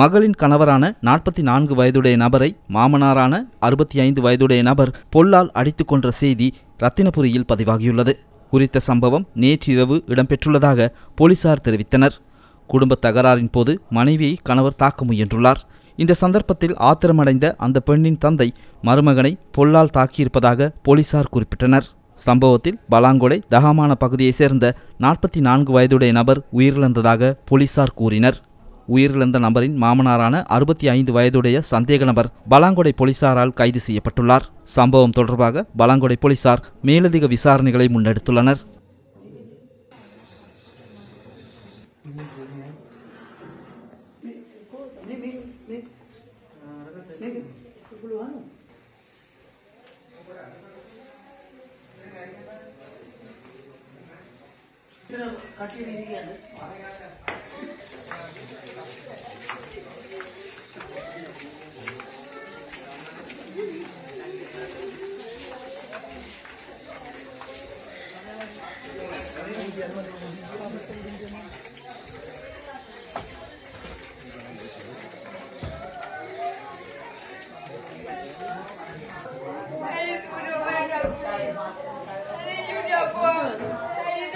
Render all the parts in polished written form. மகளின் கணவரான 44 வயதுடைய நபரை மாமனாரான 65 வயதுடைய நபர் பொல்லால் அடித்துக் கொன்ற செய்தி இரத்தினபுரியில் பதிவாகியுள்ளது. குறித்த சம்பவம் நேற்றிரவு இடம்பெற்றுள்ளதாக போலீசார் தெரிவித்தனர். குடும்ப தகராறின் போது மனைவியை கணவர் தாக்க முயன்றுள்ளார். இந்த சந்தர்ப்பத்தில் ஆத்திரமடைந்த அந்த பெண்ணின் தந்தை மருமகனை பொல்லால் தாக்கியிருப்பதாக போலீசார் குறிப்பிட்டனர். சம்பவத்தில் பலாங்கொடை தகமான பகுதியைச் சேர்ந்த 44 வயதுடைய நபர் உயிரிழந்ததாக போலீசார் கூறினர். உயிரிழந்த நபரின் மாமனாரான 65 வயதுடைய சந்தேக நபர் பலாங்கொடை போலீசாரால் கைது செய்யப்பட்டுள்ளார். சம்பவம் தொடர்பாக பலாங்கொடை போலீசார் மேலதிக விசாரணைகளை முன்னெடுத்துள்ளனர்.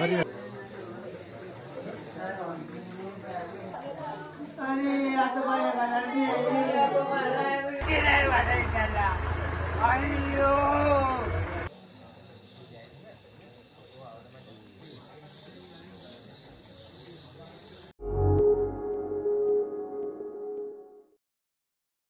How do you